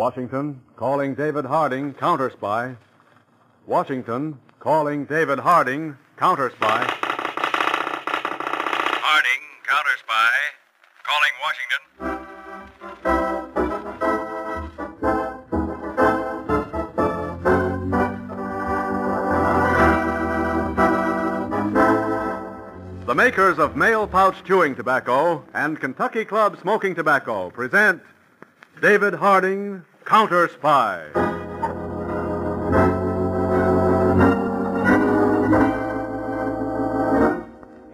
Washington, calling David Harding, counterspy. Washington, calling David Harding, counterspy. Harding, counterspy, calling Washington. The makers of Mail Pouch Chewing Tobacco and Kentucky Club Smoking Tobacco present David Harding, Counterspy.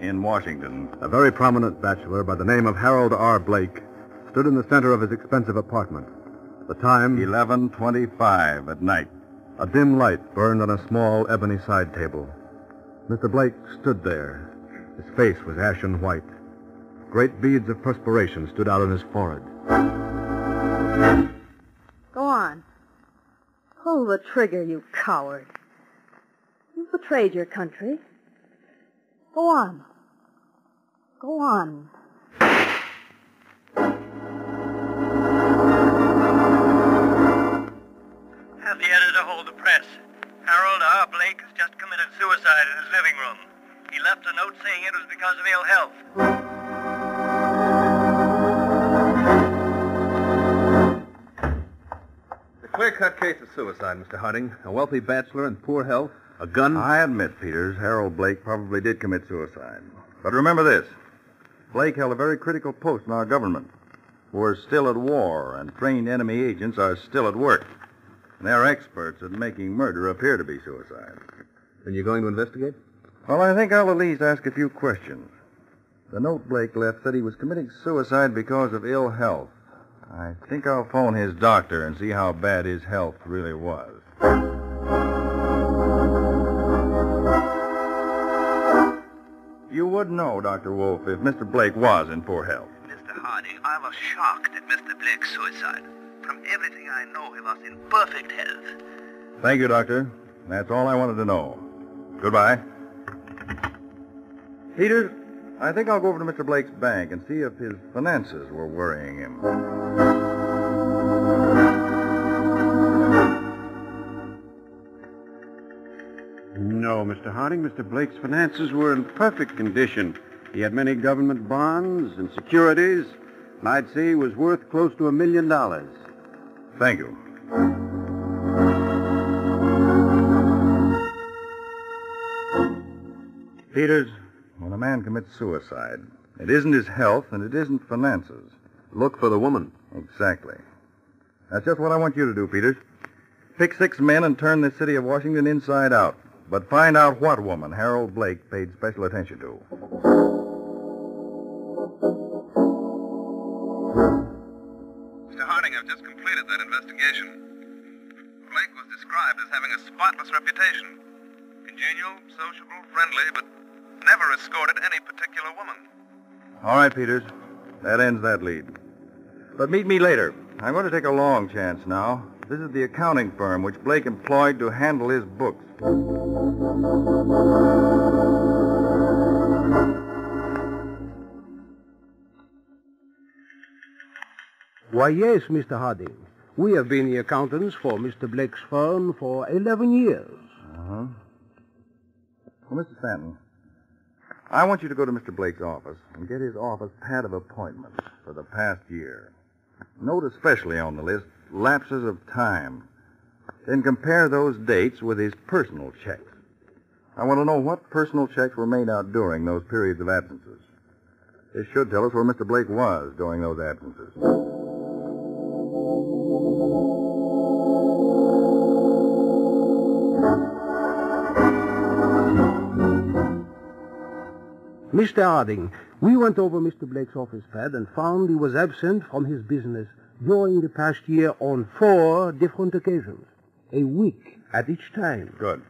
In Washington, a very prominent bachelor by the name of Harold R. Blake stood in the center of his expensive apartment. The time, 11:25 at night. A dim light burned on a small ebony side table. Mr. Blake stood there. His face was ashen white. Great beads of perspiration stood out on his forehead. Go on. Pull the trigger, you coward. You betrayed your country. Go on. Go on. Have the editor hold the press. Harold R. Blake has just committed suicide in his living room. He left a note saying it was because of ill health. Clear-cut case of suicide, Mr. Harding. A wealthy bachelor in poor health, a gun... I admit, Peters, Harold Blake probably did commit suicide. But remember this. Blake held a very critical post in our government. We're still at war, and trained enemy agents are still at work. And they're experts at making murder appear to be suicide. Then you're going to investigate? Well, I think I'll at least ask a few questions. The note Blake left said he was committing suicide because of ill health. I think I'll phone his doctor and see how bad his health really was. You would know, Dr. Wolfe, if Mr. Blake was in poor health. Mr. Harding, I was shocked at Mr. Blake's suicide. From everything I know, he was in perfect health. Thank you, Doctor. That's all I wanted to know. Goodbye. Peters, I think I'll go over to Mr. Blake's bank and see if his finances were worrying him. No, Mr. Harding, Mr. Blake's finances were in perfect condition. He had many government bonds and securities, and I'd say he was worth close to $1 million. Thank you. Peters, when a man commits suicide, it isn't his health and it isn't finances. Look for the woman. Exactly. That's just what I want you to do, Peters. Pick 6 men and turn the city of Washington inside out. But find out what woman Harold Blake paid special attention to. Mr. Harding, I've just completed that investigation. Blake was described as having a spotless reputation. Congenial, sociable, friendly, but never escorted any particular woman. All right, Peters. That ends that lead. But meet me later. I'm going to take a long chance now. This is the accounting firm which Blake employed to handle his books. Why, yes, Mr. Harding. We have been the accountants for Mr. Blake's firm for 11 years. Uh-huh. Well, Mr. Fenton, I want you to go to Mr. Blake's office and get his office pad of appointments for the past year. Note especially on the list lapses of time. Then compare those dates with his personal checks. I want to know what personal checks were made out during those periods of absences. This should tell us where Mr. Blake was during those absences. Mr. Harding, we went over Mr. Blake's office pad and found he was absent from his business during the past year on 4 different occasions, a week at each time. Good.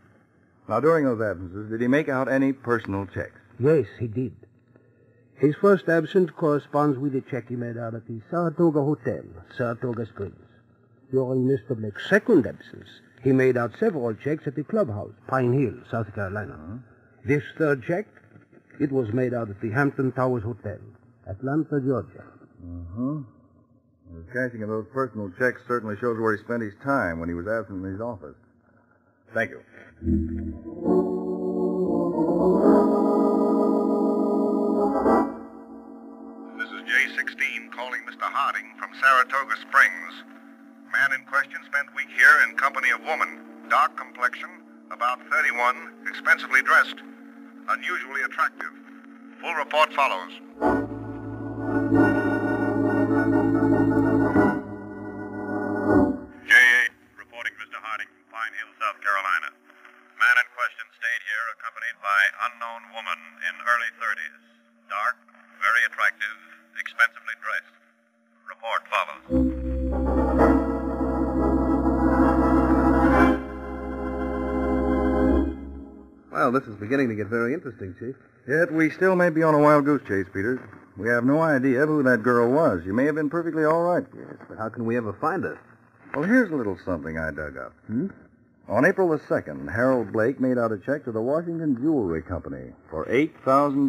Now, during those absences, did he make out any personal checks? Yes, he did. His first absence corresponds with a check he made out at the Saratoga Hotel, Saratoga Springs. During Mr. Blake's second absence, he made out several checks at the clubhouse, Pine Hill, South Carolina. This third check... it was made out at the Hampton Towers Hotel, Atlanta, Georgia. The cashing of those personal checks certainly shows where he spent his time when he was absent from his office. Thank you. This is J16 calling Mr. Harding from Saratoga Springs. Man in question spent week here in company of woman, dark complexion, about 31, expensively dressed, unusually attractive. Full report follows. Pine Hill, South Carolina. Man in question stayed here accompanied by unknown woman in early 30s. Dark, very attractive, expensively dressed. Report follows. Well, this is beginning to get very interesting, Chief. Yet we still may be on a wild goose chase, Peters. We have no idea of who that girl was. She may have been perfectly all right. Yes, but how can we ever find her? Well, here's a little something I dug up. Hmm? On April the 2nd, Harold Blake made out a check to the Washington Jewelry Company for $8,000.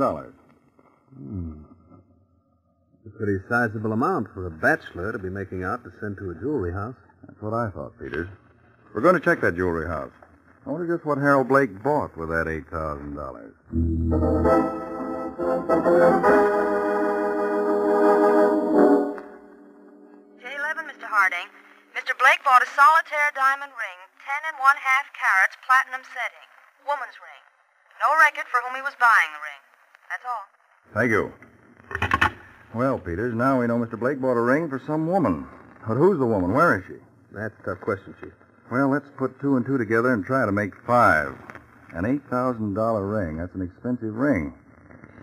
A pretty sizable amount for a bachelor to be making out to send to a jewelry house. That's what I thought, Peters. We're going to check that jewelry house. I wonder just what Harold Blake bought with that $8,000. Mr. Blake bought a solitaire diamond ring, 10 1/2 carats, platinum setting. Woman's ring. No record for whom he was buying the ring. That's all. Thank you. Well, Peters, now we know Mr. Blake bought a ring for some woman. But who's the woman? Where is she? That's a tough question, Chief. Well, let's put 2 and 2 together and try to make 5. An $8,000 ring. That's an expensive ring.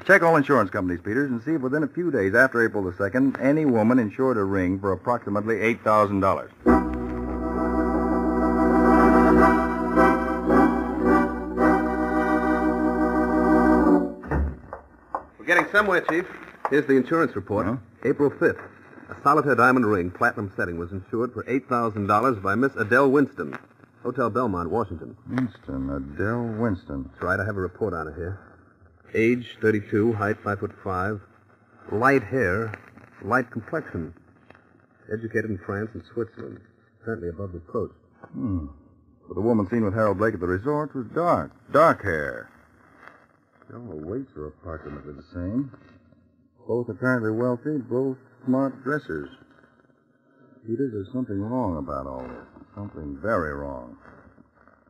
Check all insurance companies, Peters, and see if within a few days after April the 2nd, any woman insured a ring for approximately $8,000. We're getting somewhere, Chief. Here's the insurance report. Uh-huh. April 5th. A solitaire diamond ring, platinum setting, was insured for $8,000 by Miss Adele Winston. Hotel Belmont, Washington. Adele Winston. That's right. I have a report on it here. Age, 32, height, 5'5". Light hair, light complexion. Educated in France and Switzerland. Apparently above reproach. But the woman seen with Harold Blake at the resort was dark. Dark hair. All the weights are approximately the same. Both apparently wealthy, both smart dressers. Peter, there's something wrong about all this. Something very wrong.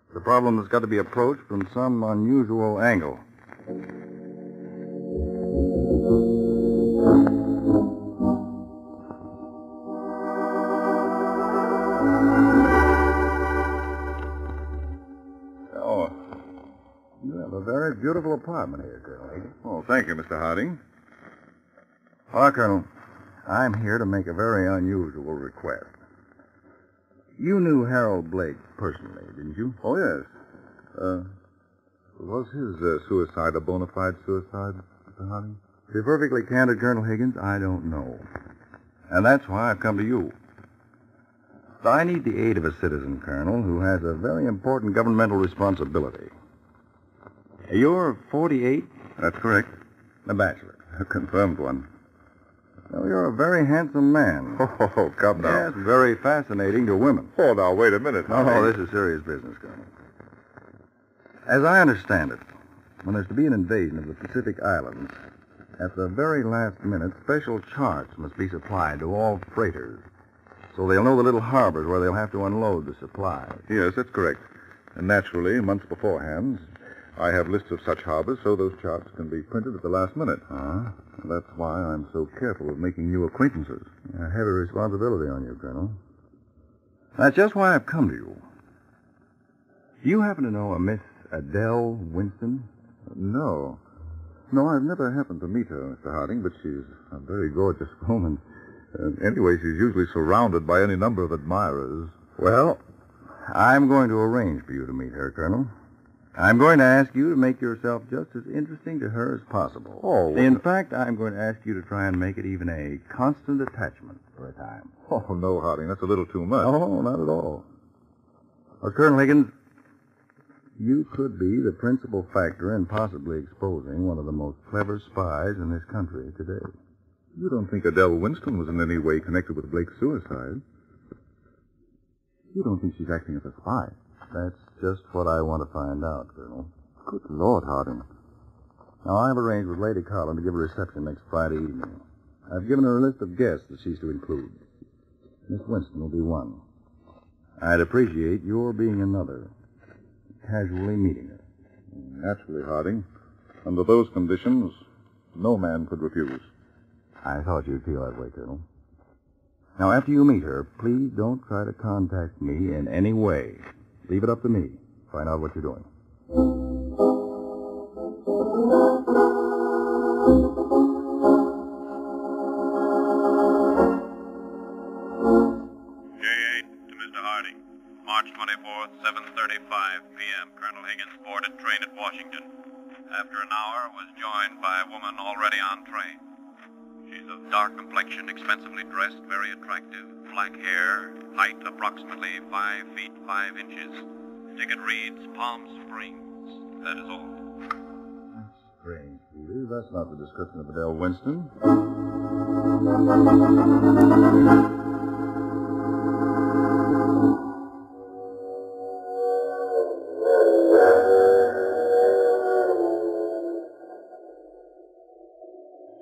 It's a problem that's got to be approached from some unusual angle. Oh, you have a very beautiful apartment here, Colonel Higgins. Oh, thank you, Mr. Harding. Ah, Colonel, I'm here to make a very unusual request. You knew Harold Blake personally, didn't you? Oh, yes. Was his suicide a bona fide suicide, Mr. Harding? To be perfectly candid, Colonel Higgins, I don't know. And that's why I've come to you. I need the aid of a citizen, Colonel, who has a very important governmental responsibility. You're 48? That's correct. A bachelor. A confirmed one. Well, you're a very handsome man. Oh, come now. Yes, very fascinating to women. Oh, now, wait a minute. No, this is serious business, Colonel. As I understand it, when there's to be an invasion of the Pacific Islands, at the very last minute, special charts must be supplied to all freighters, so they'll know the little harbors where they'll have to unload the supplies. Yes, that's correct. And naturally, months beforehand, I have lists of such harbors so those charts can be printed at the last minute. Ah, that's why I'm so careful of making new acquaintances. A heavy responsibility on you, Colonel. That's just why I've come to you. You happen to know a Miss Adele Winston? No. No, I've never happened to meet her, Mr. Harding, but she's a very gorgeous woman. Anyway, she's usually surrounded by any number of admirers. Well, I'm going to arrange for you to meet her, Colonel. I'm going to ask you to make yourself just as interesting to her as possible. Oh, in fact, I'm going to ask you to try and make it even a constant attachment for a time. Oh, no, Harding, that's a little too much. Oh, not at all. Well, Colonel Higgins, you could be the principal factor in possibly exposing one of the most clever spies in this country today. You don't think Adele Winston was in any way connected with Blake's suicide? You don't think she's acting as a spy? That's just what I want to find out, Colonel. Good Lord, Harding. Now, I've arranged with Lady Carlin to give a reception next Friday evening. I've given her a list of guests that she's to include. Miss Winston will be one. I'd appreciate your being another. Casually meeting her. Naturally, Harding. Under those conditions, no man could refuse. I thought you'd feel that way, Colonel. Now, after you meet her, please don't try to contact me in any way. Leave it up to me. Find out what you're doing. J8 to Mr. Harding. March 24th, 7:35 p.m. Colonel Higgins boarded train at Washington. After an hour, was joined by a woman already on train. She's of dark complexion, expensively dressed, very attractive. Black hair, height approximately 5 feet 5 inches. Ticket reads Palm Springs. That is all. That's strange, Peters. That's not the description of Adele Winston.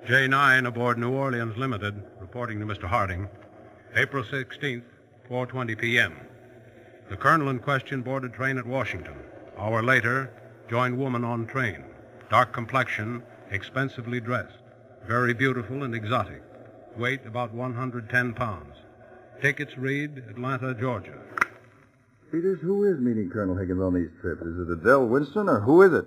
J9 aboard New Orleans Limited, reporting to Mr. Harding, April 16th, 4:20 p.m. The colonel in question boarded train at Washington. Hour later, joined woman on train. Dark complexion, expensively dressed. Very beautiful and exotic. Weight about 110 pounds. Tickets read Atlanta, Georgia. Peters, who is meeting Colonel Higgins on these trips? Is it Adele Winston or who is it?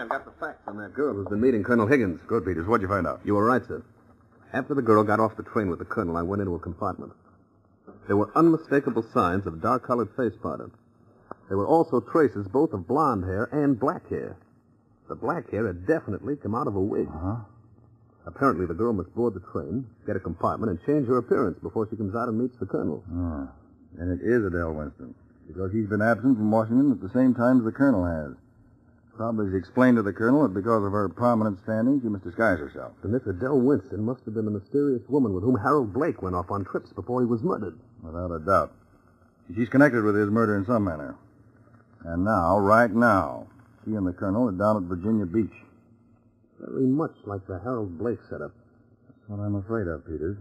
I've got the facts on that girl who's been meeting Colonel Higgins. Good, Peters. What'd you find out? You were right, sir. After the girl got off the train with the colonel, I went into a compartment. There were unmistakable signs of dark-colored face powder. There were also traces both of blonde hair and black hair. The black hair had definitely come out of a wig. Uh-huh. Apparently, the girl must board the train, get a compartment, and change her appearance before she comes out and meets the colonel. Ah. And it is Adele Winston, because he's been absent from Washington at the same time as the colonel has. Probably she explained to the colonel that because of her prominent standing, she must disguise herself. And this Adele Winston must have been the mysterious woman with whom Harold Blake went off on trips before he was murdered. Without a doubt. She's connected with his murder in some manner. And now, right now, she and the colonel are down at Virginia Beach. Very much like the Harold Blake setup. That's what I'm afraid of, Peters.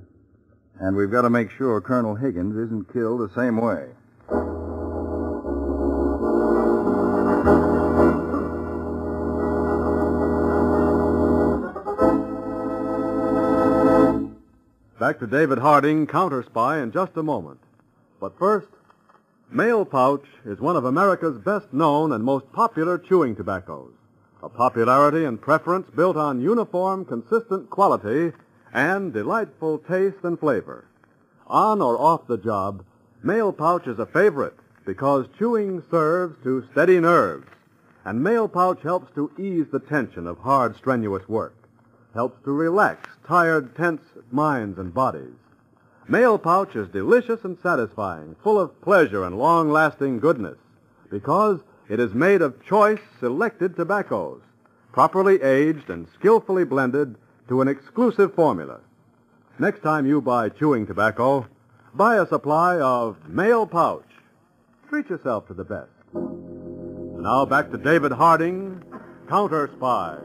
And we've got to make sure Colonel Higgins isn't killed the same way. Back to David Harding, CounterSpy, in just a moment. But first, Mail Pouch is one of America's best-known and most popular chewing tobaccos, a popularity and preference built on uniform, consistent quality and delightful taste and flavor. On or off the job, Mail Pouch is a favorite because chewing serves to steady nerves, and Mail Pouch helps to ease the tension of hard, strenuous work. Helps to relax tired, tense minds and bodies. Mail Pouch is delicious and satisfying, full of pleasure and long-lasting goodness, because it is made of choice, selected tobaccos, properly aged and skillfully blended to an exclusive formula. Next time you buy chewing tobacco, buy a supply of Mail Pouch. Treat yourself to the best. Now back to David Harding, CounterSpy.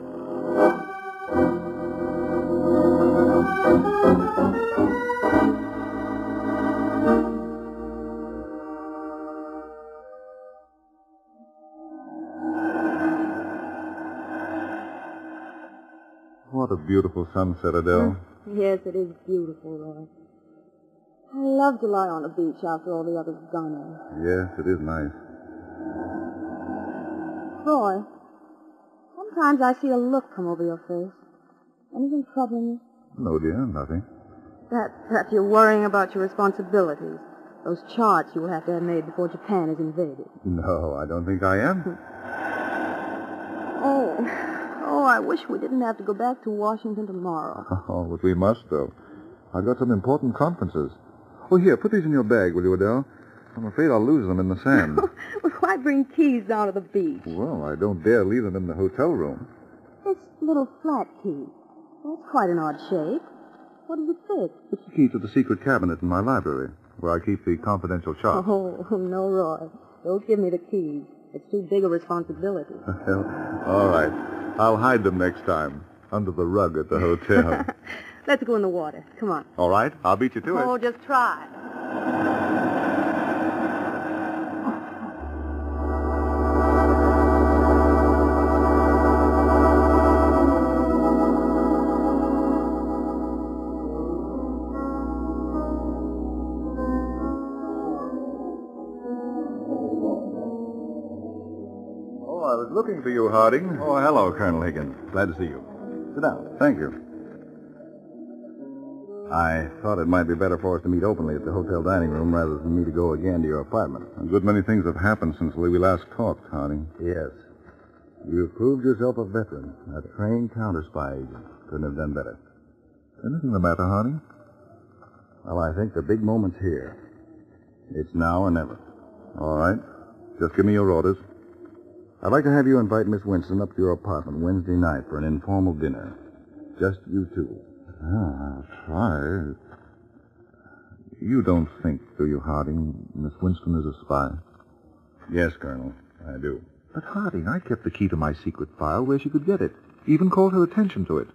What a beautiful sunset, Adele. Yes, it is beautiful, Roy. I love to lie on a beach after all the others have gone in. Yes, it is nice. Roy, sometimes I see a look come over your face. Anything troubling you? No, dear, nothing. Perhaps you're worrying about your responsibilities, those charts you will have to have made before Japan is invaded. No, I don't think I am. Oh, I wish we didn't have to go back to Washington tomorrow. Oh, but we must, though. I've got some important conferences. Oh, here, put these in your bag, will you, Adele? I'm afraid I'll lose them in the sand. Why I bring keys down to the beach? Well, I don't dare leave them in the hotel room. This little flat key. That's quite an odd shape. What do you think? It's the key to the secret cabinet in my library, where I keep the confidential shop. Oh, no, Roy. Don't give me the keys. It's too big a responsibility. Well, all right. I'll hide them next time, under the rug at the hotel. Let's go in the water. Come on. All right. I'll beat you to it. Oh, just try. Looking for you, Harding. Oh, hello, Colonel Higgins. Glad to see you. Sit down. Thank you. I thought it might be better for us to meet openly at the hotel dining room rather than me to go again to your apartment. A good many things have happened since we last talked, Harding. Yes. You've proved yourself a veteran, a trained counter-spy agent. Couldn't have done better. Anything the matter, Harding? Well, I think the big moment's here. It's now or never. All right. Just give me your orders. I'd like to have you invite Miss Winston up to your apartment Wednesday night for an informal dinner. Just you two. I'll try. You don't think, do you, Harding, Miss Winston is a spy? Yes, Colonel, I do. But, Harding, I kept the key to my secret file where she could get it. Even called her attention to it.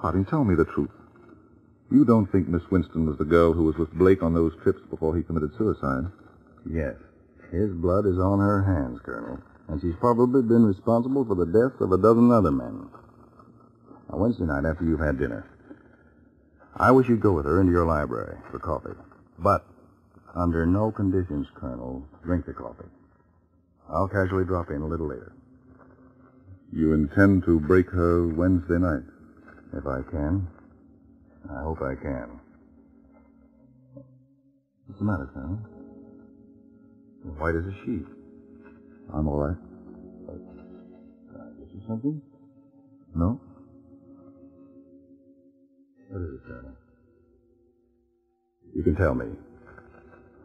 Harding, tell me the truth. You don't think Miss Winston was the girl who was with Blake on those trips before he committed suicide? Yes. His blood is on her hands, Colonel. And she's probably been responsible for the deaths of a dozen other men. Now, Wednesday night after you've had dinner, I wish you'd go with her into your library for coffee. But under no conditions, Colonel, drink the coffee. I'll casually drop in a little later. You intend to break her Wednesday night? If I can. I hope I can. What's the matter, Colonel? White as a sheet. I'm all right. Can I get you something? No? What is it, Colonel? You can tell me.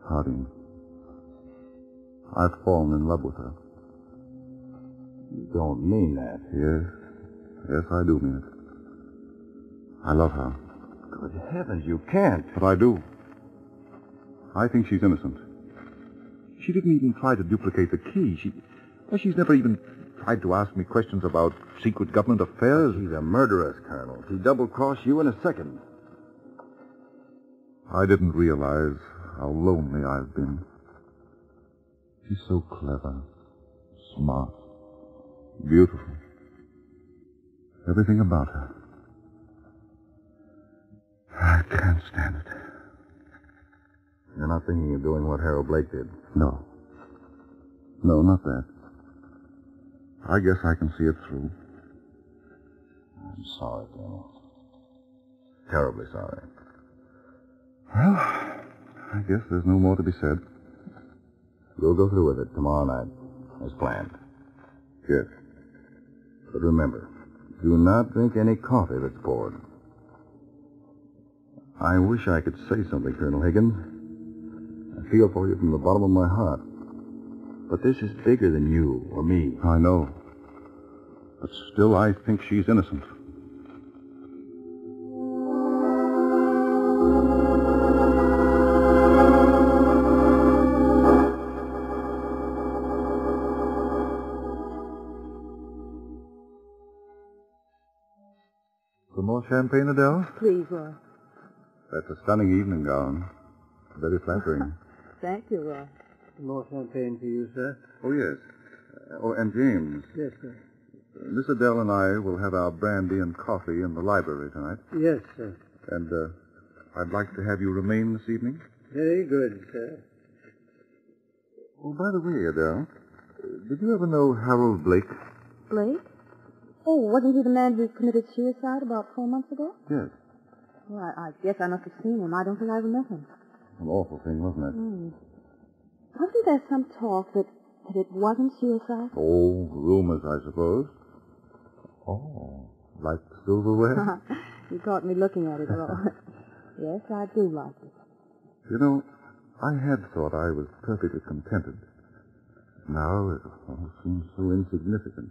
Harding, I've fallen in love with her. You don't mean that. Yes. Yes, I do mean it. I love her. Good heavens, you can't. But I do. I think she's innocent. She didn't even try to duplicate the key. She's never even tried to ask me questions about secret government affairs. She's a murderess, Colonel. She double-crossed you in a second. I didn't realize how lonely I've been. She's so clever, smart, beautiful. Everything about her. I can't stand it. You're not thinking of doing what Harold Blake did? No. No, not that. I guess I can see it through. I'm sorry, Colonel. Terribly sorry. Well, I guess there's no more to be said. We'll go through with it tomorrow night, as planned. Good. But remember, do not drink any coffee that's poured. I wish I could say something, Colonel Higgins. I feel for you from the bottom of my heart. But this is bigger than you or me. I know. But still, I think she's innocent. Some more champagne, Adele? Please, Roy. That's a stunning evening gown. Very flattering. Thank you, Roy. More champagne for you, sir. Oh, yes. Oh, and James. Yes, sir. Miss Adele and I will have our brandy and coffee in the library tonight. Yes, sir. And I'd like to have you remain this evening. Very good, sir. Oh, by the way, Adele, did you ever know Harold Blake? Blake? Oh, wasn't he the man who committed suicide about 4 months ago? Yes. Well, I guess I must have seen him. I don't think I ever met him. An awful thing, wasn't it? Mm. Wasn't there some talk that it wasn't suicide? Oh, rumors, I suppose. Oh, like silverware? You caught me looking at it all. Yes, I do like it. You know, I had thought I was perfectly contented. Now it all seems so insignificant.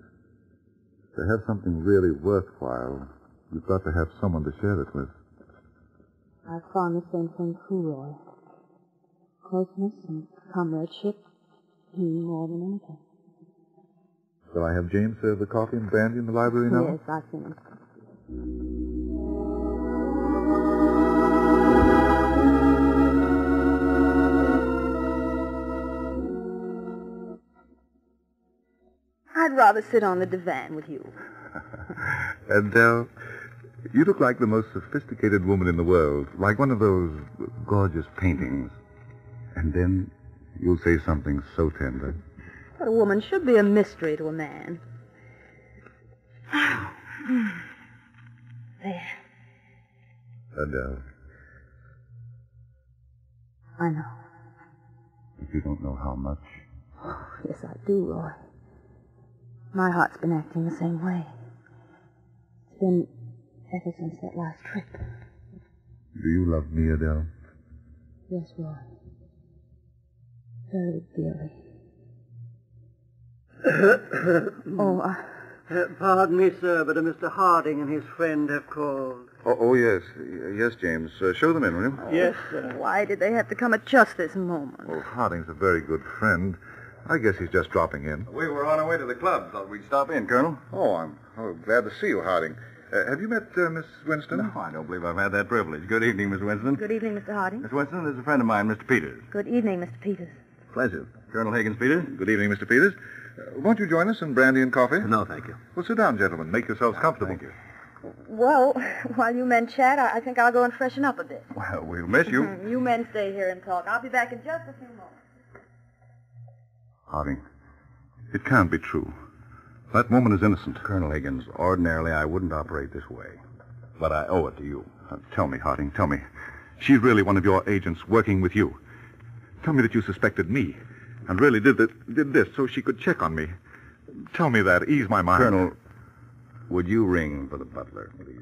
To have something really worthwhile, you've got to have someone to share it with. I found the same thing too, Roy. Closeness and comradeship mean more than anything. Shall I have James serve the coffee and brandy in the library now? Yes, I think. I'd rather sit on the divan with you. Adele, you look like the most sophisticated woman in the world, like one of those gorgeous paintings. And then you'll say something so tender. A woman should be a mystery to a man. There. Adele. I know. But you don't know how much. Oh, yes, I do, Roy. My heart's been acting the same way. It's been ever since that last trip. Do you love me, Adele? Yes, Roy. Very dearly. Pardon me, sir, but Mr. Harding and his friend have called. Oh yes. Yes, James. Show them in, will you? Yes, sir. Why did they have to come at just this moment? Oh, Harding's a very good friend. I guess he's just dropping in. We were on our way to the club. Thought we'd stop in, Colonel. Oh, I'm glad to see you, Harding. Have you met Miss Winston? No, I don't believe I've had that privilege. Good evening, Miss Winston. Good evening, Mr. Harding. Miss Winston, this is a friend of mine, Mr. Peters. Good evening, Mr. Peters. Pleasure. Colonel Higgins, Peters. Good evening, Mr. Peters. Won't you join us in brandy and coffee? No, thank you. Well, sit down, gentlemen. Make yourselves comfortable. Thank you. Well, while you men chat, I think I'll go and freshen up a bit. Well, we'll miss you. You men stay here and talk. I'll be back in just a few moments. Harding, it can't be true. That woman is innocent. Colonel Higgins, ordinarily I wouldn't operate this way, but I owe it to you. Tell me, Harding, tell me. She's really one of your agents working with you. Tell me that you suspected me and really did this so she could check on me. Tell me that. Ease my mind. Colonel, would you ring for the butler, please?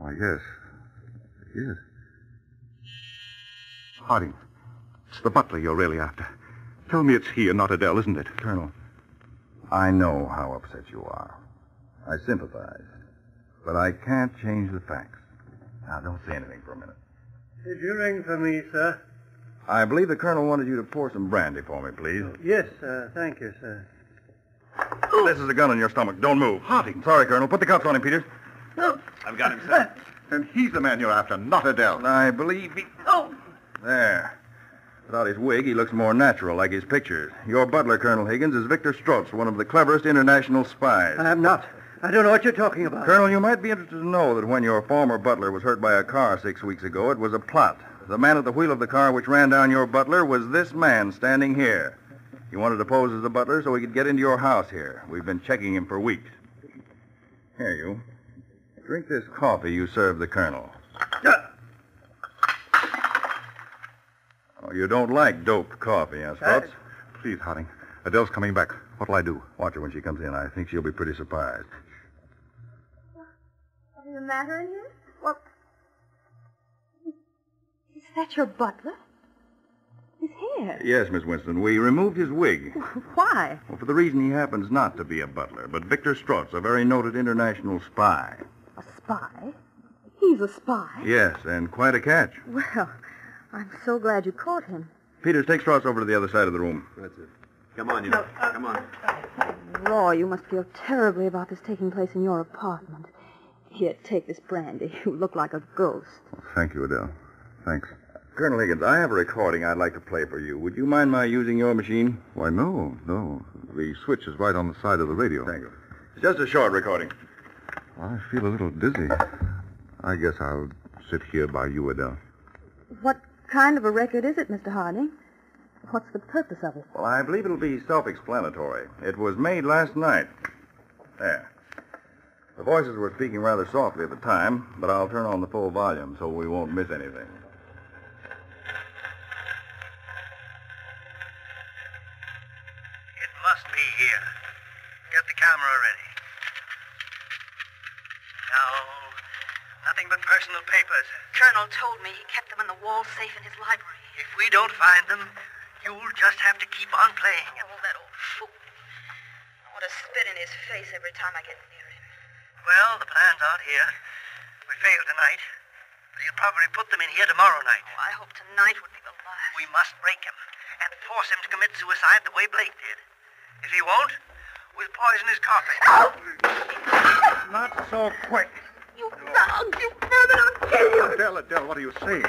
Oh, yes. Yes. Harding, it's the butler you're really after. Tell me it's he and not Adele, isn't it? Colonel, I know how upset you are. I sympathize. But I can't change the facts. Now, don't say anything for a minute. Did you ring for me, sir? I believe the Colonel wanted you to pour some brandy for me, please. Yes, sir. Thank you, sir. This is a gun in your stomach. Don't move. Harding. Sorry, Colonel. Put the cuffs on him, Peters. No. I've got him, sir. And he's the man you're after, not Adele. I believe he... Oh! There. Without his wig, he looks more natural, like his pictures. Your butler, Colonel Higgins, is Victor Strauts, one of the cleverest international spies. I am not. I don't know what you're talking about. Colonel, you might be interested to know that when your former butler was hurt by a car 6 weeks ago, it was a plot. The man at the wheel of the car which ran down your butler was this man standing here. He wanted to pose as the butler so he could get into your house here. We've been checking him for weeks. Here, you. Drink this coffee you served the Colonel. You don't like dope coffee, I suppose. Please, Harding. Adele's coming back. What'll I do? Watch her when she comes in. I think she'll be pretty surprised. What's the matter in here? What? Is that your butler? His hair? Yes, Miss Winston. We removed his wig. Why? Well, for the reason he happens not to be a butler, but Victor Strauts, a very noted international spy. A spy? He's a spy? Yes, and quite a catch. Well... I'm so glad you caught him. Peters, take Strauts over to the other side of the room. That's it. Come on, you know. Come on. Roy, you must feel terribly about this taking place in your apartment. Here, take this brandy. You look like a ghost. Oh, thank you, Adele. Thanks. Colonel Higgins, I have a recording I'd like to play for you. Would you mind my using your machine? Why, no. The switch is right on the side of the radio. Thank you. It's just a short recording. Well, I feel a little dizzy. I guess I'll sit here by you, Adele. What kind of a record is it, Mr. Harding? What's the purpose of it? Well, I believe it'll be self-explanatory. It was made last night. There. The voices were speaking rather softly at the time, but I'll turn on the full volume so we won't miss anything. It must be here. Get the camera ready. Now... nothing but personal papers. Colonel told me he kept them in the wall safe in his library. If we don't find them, you'll just have to keep on playing. Oh, that old fool. I want to spit in his face every time I get near him. Well, the plans out here. We failed tonight. He'll probably put them in here tomorrow night. Oh, I hope tonight would be the last. We must break him and force him to commit suicide the way Blake did. If he won't, we'll poison his coffee. Oh! Not so quick. You dog! You vermin! I'll kill you! Adele, what are you saying?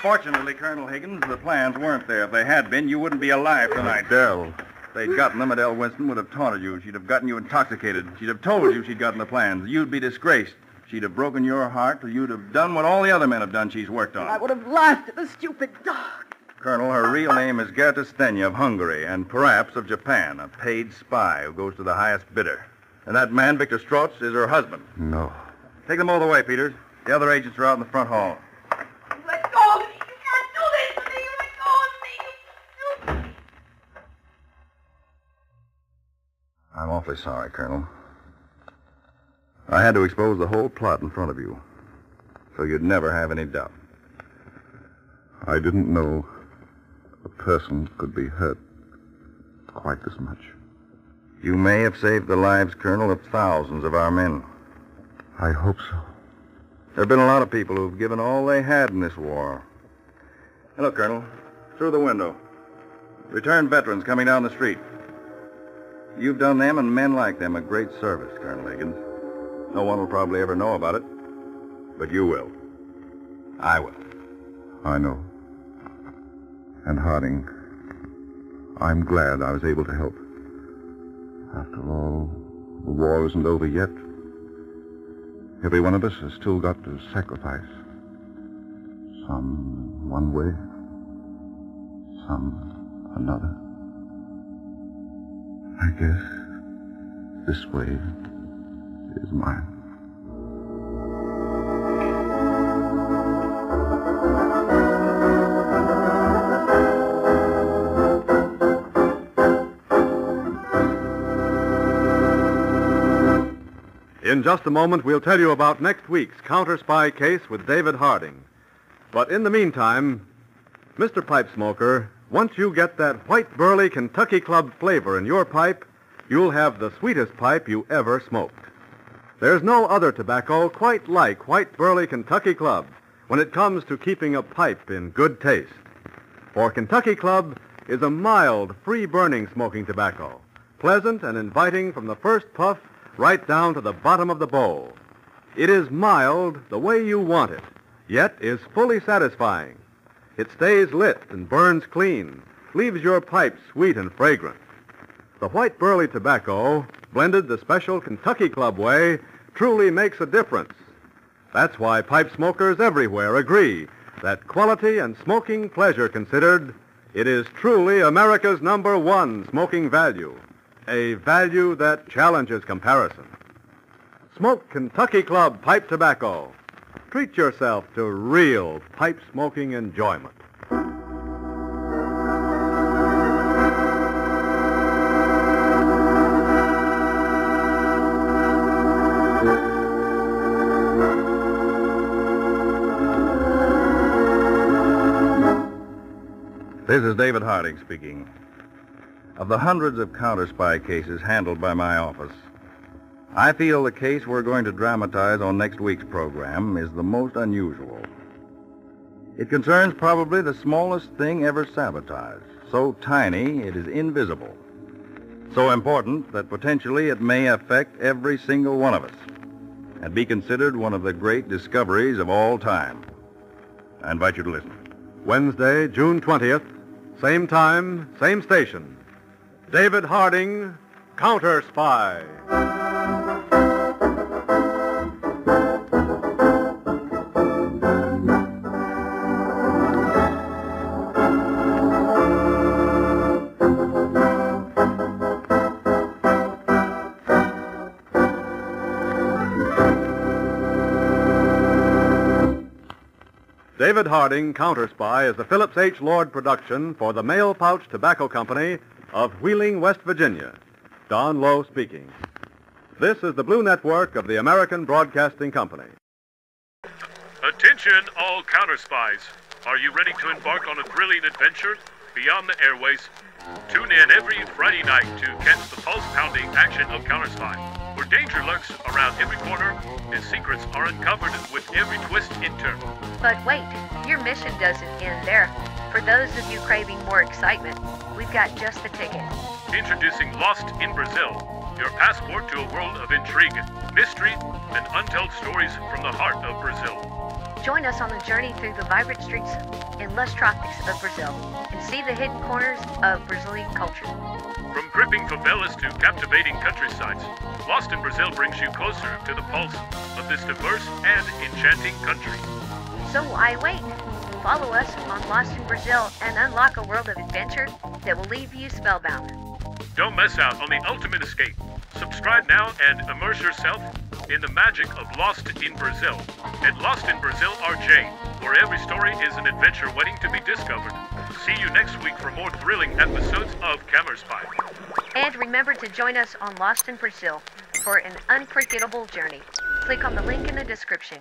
Fortunately, Colonel Higgins, the plans weren't there. If they had been, you wouldn't be alive tonight. Adele. If they'd gotten them, Adele Winston would have taunted you. She'd have gotten you intoxicated. She'd have told you she'd gotten the plans. You'd be disgraced. She'd have broken your heart, or you'd have done what all the other men have done she's worked on. I would have laughed at the stupid dog. Colonel, her real name is Gerta Stenya of Hungary, and perhaps of Japan, a paid spy who goes to the highest bidder. And that man, Victor Strauts, is her husband. No. Take them all the way, Peters. The other agents are out in the front hall. Let go of me! You can't do this to me! Let go of me! I'm awfully sorry, Colonel. I had to expose the whole plot in front of you, so you'd never have any doubt. I didn't know a person could be hurt quite this much. You may have saved the lives, Colonel, of thousands of our men. I hope so. There have been a lot of people who've given all they had in this war. And look, Colonel, through the window. Returned veterans coming down the street. You've done them and men like them a great service, Colonel Higgins. No one will probably ever know about it, but you will. I will. I know. And Harding, I'm glad I was able to help. After all, the war isn't over yet. Every one of us has still got to sacrifice. Some one way, some another. I guess this way is mine. In just a moment, we'll tell you about next week's Counter-Spy case with David Harding. But in the meantime, Mr. Pipesmoker, once you get that white burley Kentucky Club flavor in your pipe, you'll have the sweetest pipe you ever smoked. There's no other tobacco quite like White Burley Kentucky Club when it comes to keeping a pipe in good taste. For Kentucky Club is a mild, free-burning smoking tobacco, pleasant and inviting from the first puff right down to the bottom of the bowl. It is mild the way you want it, yet is fully satisfying. It stays lit and burns clean, leaves your pipe sweet and fragrant. The White Burley tobacco, blended the special Kentucky Club way, truly makes a difference. That's why pipe smokers everywhere agree that quality and smoking pleasure considered, it is truly America's #1 smoking value, a value that challenges comparison. Smoke Kentucky Club pipe tobacco. Treat yourself to real pipe smoking enjoyment. This is David Harding speaking. Of the hundreds of counter-spy cases handled by my office, I feel the case we're going to dramatize on next week's program is the most unusual. It concerns probably the smallest thing ever sabotaged, so tiny it is invisible, so important that potentially it may affect every single one of us and be considered one of the great discoveries of all time. I invite you to listen. Wednesday, June 20th, same time, same station. David Harding, Counter Spy. David Harding, Counter Spy, is a Phillips H. Lord production for the Mail Pouch Tobacco Company of Wheeling, West Virginia. Don Lowe speaking. This is the Blue Network of the American Broadcasting Company. Attention, all counter spies. Are you ready to embark on a thrilling adventure? beyond the airways. Tune in every Friday night to catch the pulse-pounding action of CounterSpy, where danger lurks around every corner and secrets are uncovered with every twist and turn. But wait, your mission doesn't end there. For those of you craving more excitement, we've got just the ticket. Introducing Lost in Brazil, your passport to a world of intrigue, mystery, and untold stories from the heart of Brazil. Join us on the journey through the vibrant streets and lush tropics of Brazil and see the hidden corners of Brazilian culture. From gripping favelas to captivating countrysides, Lost in Brazil brings you closer to the pulse of this diverse and enchanting country. So why wait? Follow us on Lost in Brazil and unlock a world of adventure that will leave you spellbound. Don't miss out on the ultimate escape. Subscribe now and immerse yourself in the magic of Lost in Brazil at Lost in Brazil RJ, where every story is an adventure waiting to be discovered. See you next week for more thrilling episodes of CounterSpy. And remember to join us on Lost in Brazil for an unforgettable journey. Click on the link in the description.